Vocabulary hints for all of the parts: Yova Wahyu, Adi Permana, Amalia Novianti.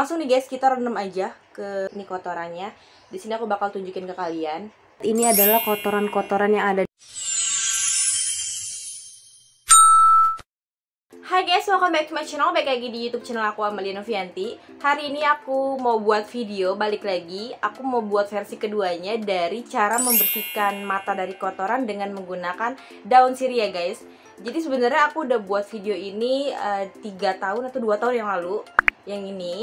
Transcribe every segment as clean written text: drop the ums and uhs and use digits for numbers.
Langsung nih guys, kita rendam aja ke ini kotorannya. Di sini aku bakal tunjukin ke kalian. Ini adalah kotoran-kotoran yang ada. Hai guys, welcome back to my channel. Baik lagi di YouTube channel aku, Amalia Novianti. Hari ini aku mau buat video balik lagi. Aku mau buat versi keduanya dari cara membersihkan mata dari kotoran dengan menggunakan daun sirih ya guys. Jadi sebenarnya aku udah buat video ini 3 tahun atau 2 tahun yang lalu. Yang ini,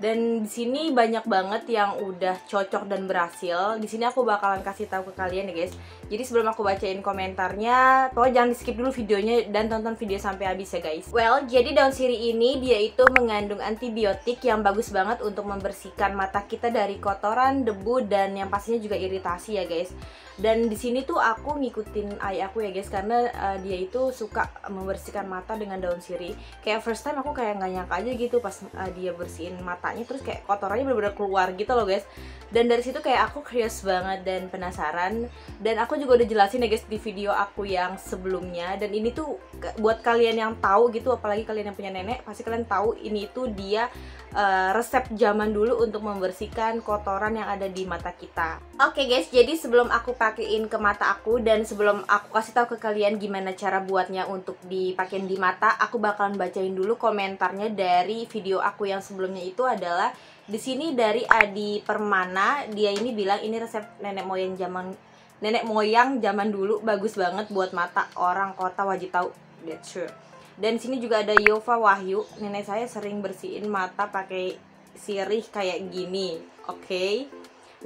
dan di sini banyak banget yang udah cocok dan berhasil. Di sini aku bakalan kasih tahu ke kalian ya guys. Jadi sebelum aku bacain komentarnya, pokoknya jangan di skip dulu videonya dan tonton video sampai habis ya guys. Well, jadi daun sirih ini dia itu mengandung antibiotik yang bagus banget untuk membersihkan mata kita dari kotoran, debu, dan yang pastinya juga iritasi ya guys. Dan di sini tuh aku ngikutin ayah aku ya guys, karena dia itu suka membersihkan mata dengan daun sirih. Kayak first time aku kayak nggak nyangka aja gitu pas dia bersihin matanya, terus kayak kotorannya bener-bener keluar gitu loh guys. Dan dari situ kayak aku curious banget dan penasaran. Dan aku juga udah jelasin ya guys di video aku yang sebelumnya. Dan ini tuh buat kalian yang tahu gitu, apalagi kalian yang punya nenek, pasti kalian tahu ini tuh dia resep zaman dulu untuk membersihkan kotoran yang ada di mata kita. Oke guys, jadi sebelum aku pakein ke mata aku dan sebelum aku kasih tahu ke kalian gimana cara buatnya untuk dipakein di mata, aku bakalan bacain dulu komentarnya dari video aku yang sebelumnya. Itu adalah di sini dari Adi Permana. Dia ini bilang ini resep nenek moyang zaman dulu, bagus banget buat mata, orang kota wajib tahu. That's true. Dan sini juga ada Yova Wahyu, nenek saya sering bersihin mata pakai sirih kayak gini. Oke.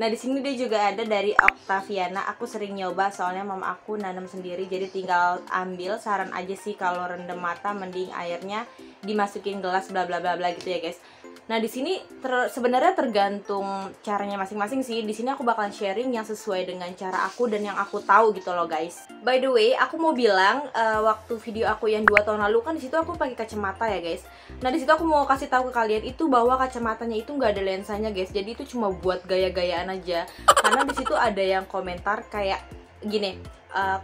Nah di sini dia juga ada dari Octaviana, aku sering nyoba soalnya mama aku nanam sendiri, jadi tinggal ambil. Saran aja sih kalau rendam mata mending airnya dimasukin gelas bla bla bla bla gitu ya guys. Nah di sini sebenarnya tergantung caranya masing-masing sih. Di sini aku bakalan sharing yang sesuai dengan cara aku dan yang aku tahu gitu loh guys. By the way, aku mau bilang waktu video aku yang 2 tahun lalu kan di situ aku pakai kacamata ya guys. Nah di situ aku mau kasih tahu ke kalian itu bahwa kacamatanya itu nggak ada lensanya guys. Jadi itu cuma buat gaya-gayaan aja, karena disitu ada yang komentar kayak gini,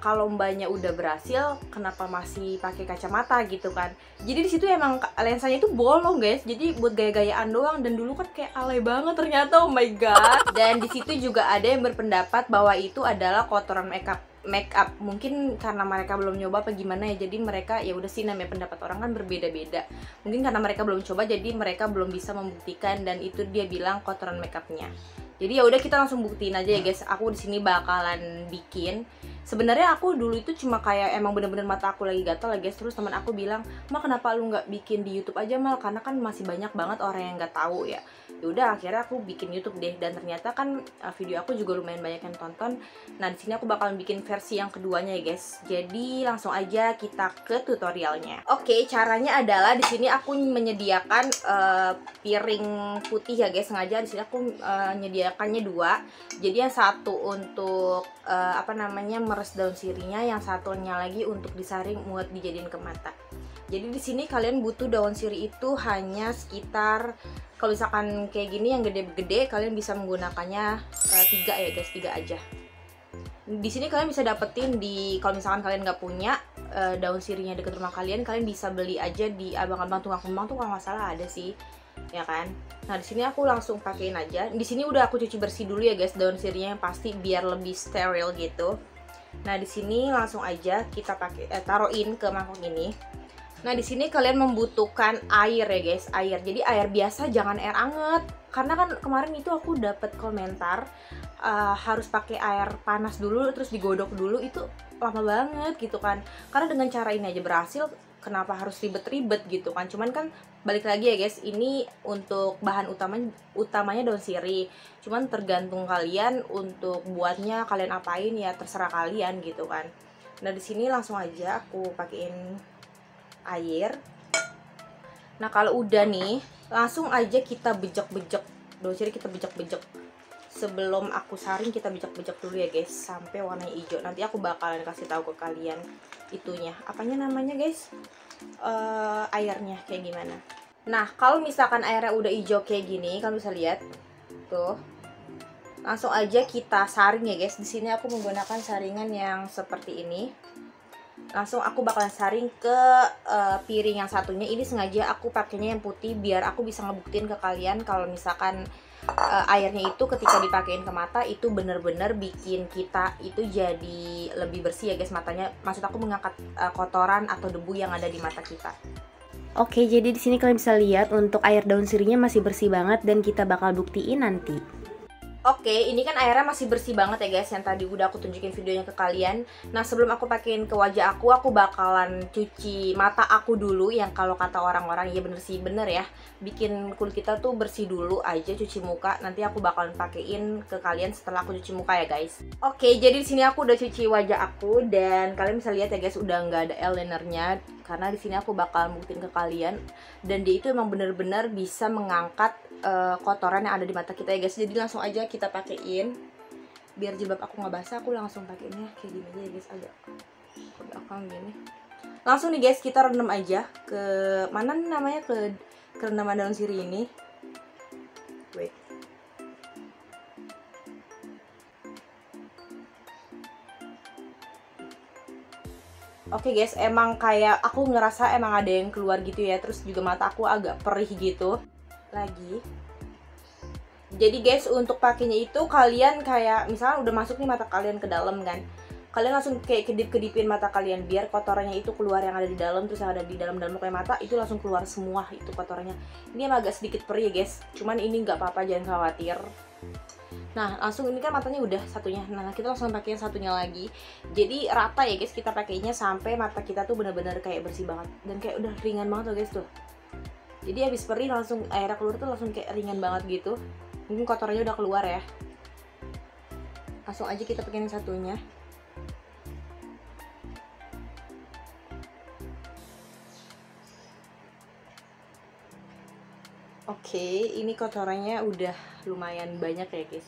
kalau mbaknya udah berhasil kenapa masih pakai kacamata gitu kan. Jadi disitu emang lensanya itu bolong guys, jadi buat gaya-gayaan doang. Dan dulu kan kayak alay banget ternyata, oh my god. Dan disitu juga ada yang berpendapat bahwa itu adalah kotoran make up. Mungkin karena mereka belum nyoba apa gimana ya, jadi mereka ya udah sih, namanya pendapat orang kan berbeda-beda. Mungkin karena mereka belum coba jadi mereka belum bisa membuktikan, dan itu dia bilang kotoran make upnya. Jadi ya udah kita langsung buktiin aja ya guys. Aku di sini bakalan bikin. Sebenarnya aku dulu itu cuma kayak emang bener-bener mata aku lagi gatal ya guys. Terus teman aku bilang, "Ma, kenapa lu nggak bikin di YouTube aja, Mal? Karena kan masih banyak banget orang yang nggak tahu ya." Ya udah akhirnya aku bikin YouTube deh, dan ternyata kan video aku juga lumayan banyak yang tonton. Nah, di sini aku bakalan bikin versi yang keduanya ya guys. Jadi langsung aja kita ke tutorialnya. Oke, caranya adalah di sini aku menyediakan piring putih ya guys. Sengaja di sini aku menyediakannya 2. Jadi yang satu untuk meres daun sirihnya, yang satunya lagi untuk disaring buat dijadiin ke mata. Jadi di sini kalian butuh daun sirih itu hanya sekitar, kalau misalkan kayak gini yang gede-gede kalian bisa menggunakannya 3 ya guys, 3 aja. Di sini kalian bisa dapetin di, kalau misalkan kalian nggak punya daun sirihnya deket rumah kalian, kalian bisa beli aja di abang-abang tukang kumbang tuh kalau nggak salah ada sih, ya kan. Nah di sini aku langsung pakein aja. Di sini udah aku cuci bersih dulu ya guys daun sirihnya yang pasti biar lebih steril gitu. Nah di sini langsung aja kita pakai taruhin ke mangkok ini. Nah di sini kalian membutuhkan air ya guys, air. Jadi air biasa, jangan air anget. Karena kan kemarin itu aku dapat komentar harus pakai air panas dulu terus digodok dulu, itu lama banget gitu kan. Karena dengan cara ini aja berhasil, kenapa harus ribet-ribet gitu kan. Cuman kan balik lagi ya guys, ini untuk bahan utamanya daun sirih. Cuman tergantung kalian untuk buatnya kalian apain ya, terserah kalian gitu kan. Nah di sini langsung aja aku pakein air. Nah kalau udah nih langsung aja kita bejek-bejek daun sirih, kita bejek-bejek. Sebelum aku saring kita bejek-bejek dulu ya guys sampai warnanya hijau. Nanti aku bakalan kasih tahu ke kalian itunya, apanya namanya guys, airnya kayak gimana. Nah kalau misalkan airnya udah hijau kayak gini, kalian bisa lihat tuh, langsung aja kita saring ya guys. Di sini aku menggunakan saringan yang seperti ini. langsung aku bakalan saring ke piring yang satunya. Ini sengaja aku pakainya yang putih biar aku bisa ngebuktiin ke kalian kalau misalkan airnya itu ketika dipakein ke mata itu bener-bener bikin kita itu jadi lebih bersih ya guys matanya. Maksud aku mengangkat kotoran atau debu yang ada di mata kita. Oke, jadi di sini kalian bisa lihat untuk air daun sirihnya masih bersih banget dan kita bakal buktiin nanti. Oke, ini kan airnya masih bersih banget ya guys, yang tadi udah aku tunjukin videonya ke kalian. Nah, sebelum aku pakein ke wajah aku bakalan cuci mata aku dulu. Yang kalau kata orang-orang, ya bener sih, bener ya. Bikin kulit kita tuh bersih dulu aja, cuci muka. Nanti aku bakalan pakein ke kalian setelah aku cuci muka ya guys. Oke, jadi di sini aku udah cuci wajah aku. Dan kalian bisa lihat ya guys, udah nggak ada eyelinernya. Karena di sini aku bakal buktiin ke kalian. Dan dia itu emang bener-bener bisa mengangkat kotoran yang ada di mata kita ya guys. Jadi langsung aja kita pakein. Biar jilbab aku nggak basah, aku langsung pakeinnya kayak gini aja ya guys, agak ke belakang gini. Langsung nih guys, kita rendam aja ke mana namanya, ke rendaman daun sirih ini. Wait. Oke guys, emang kayak aku ngerasa emang ada yang keluar gitu ya. Terus juga mata aku agak perih gitu. Lagi. Jadi guys, untuk pakainya itu kalian kayak misalnya udah masuk nih mata kalian ke dalam kan. Kalian langsung kayak kedip-kedipin mata kalian biar kotorannya itu keluar yang ada di dalam. Terus yang ada di dalam-dalam muka mata itu langsung keluar semua itu kotorannya. Ini emang agak sedikit perih ya guys. Cuman ini nggak apa-apa, jangan khawatir. Nah, langsung ini kan matanya udah satunya. Nah, kita langsung pakai yang satunya lagi. Jadi rata ya guys, kita pakainya sampai mata kita tuh bener-bener kayak bersih banget. Dan kayak udah ringan banget tuh guys tuh. Jadi habis perih langsung airnya keluar tuh langsung kayak ringan banget gitu. Mungkin kotorannya udah keluar ya. Langsung aja kita pakai yang satunya. Oke, ini kotorannya udah lumayan banyak ya guys.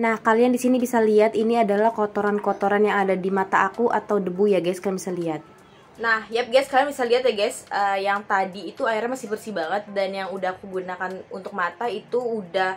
Nah, kalian di sini bisa lihat ini adalah kotoran-kotoran yang ada di mata aku atau debu ya guys, kalian bisa lihat. Nah, yap guys, kalian bisa lihat ya guys, yang tadi itu airnya masih bersih banget dan yang udah aku gunakan untuk mata itu udah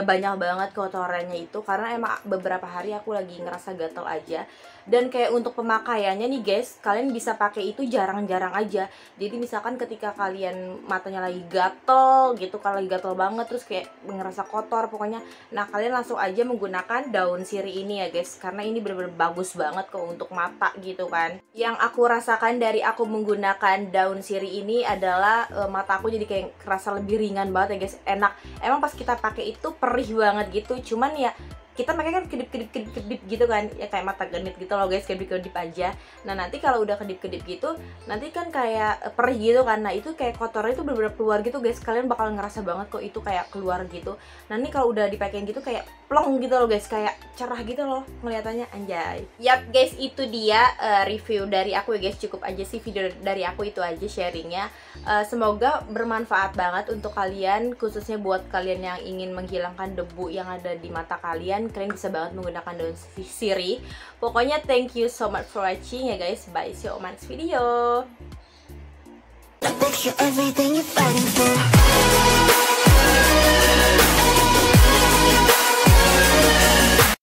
banyak banget kotorannya itu karena emang beberapa hari aku lagi ngerasa gatel aja. Dan kayak untuk pemakaiannya nih guys, kalian bisa pakai itu jarang-jarang aja. Jadi misalkan ketika kalian matanya lagi gatel gitu, kalau lagi gatel banget terus kayak ngerasa kotor pokoknya, nah kalian langsung aja menggunakan daun sirih ini ya guys, karena ini bener-bener bagus banget kok untuk mata gitu kan. Yang aku rasakan dari aku menggunakan daun sirih ini adalah mata aku jadi kayak kerasa lebih ringan banget ya guys, enak. Emang pas kita pakai itu perih banget gitu, cuman ya kita makanya kan kedip-kedip gitu kan ya, kayak mata genit gitu loh guys, kedip-kedip aja. Nah nanti kalau udah kedip-kedip gitu nanti kan kayak perih gitu kan, nah itu kayak kotornya itu bener-bener keluar gitu guys, kalian bakal ngerasa banget kok itu kayak keluar gitu. Nah ini kalau udah dipakein gitu kayak plong gitu loh guys, kayak cerah gitu loh ngeliatannya, anjay. Yap guys, itu dia review dari aku ya guys, cukup aja sih video dari aku itu aja sharingnya. Semoga bermanfaat banget untuk kalian, khususnya buat kalian yang ingin menghilangkan debu yang ada di mata kalian. Kalian bisa banget menggunakan daun sirih. Pokoknya thank you so much for watching ya guys. Bye, see you on my next video.